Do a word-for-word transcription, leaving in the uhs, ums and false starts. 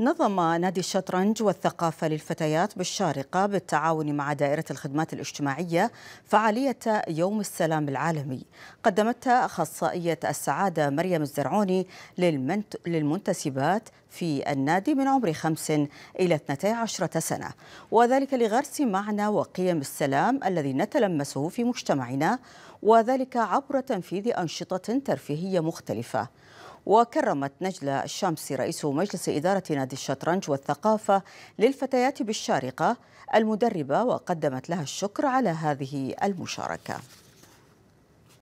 نظم نادي الشطرنج والثقافة للفتيات بالشارقة بالتعاون مع دائرة الخدمات الاجتماعية فعالية يوم السلام العالمي قدمتها أخصائية السعادة مريم الزرعوني للمنتسبات في النادي من عمر خمس إلى اثنتي عشرة سنة، وذلك لغرس معنى وقيم السلام الذي نتلمسه في مجتمعنا، وذلك عبر تنفيذ أنشطة ترفيهية مختلفة. وكرمت نجلة الشامسي رئيس مجلس إدارة نادي الشطرنج والثقافة للفتيات بالشارقة المدربة، وقدمت لها الشكر على هذه المشاركة.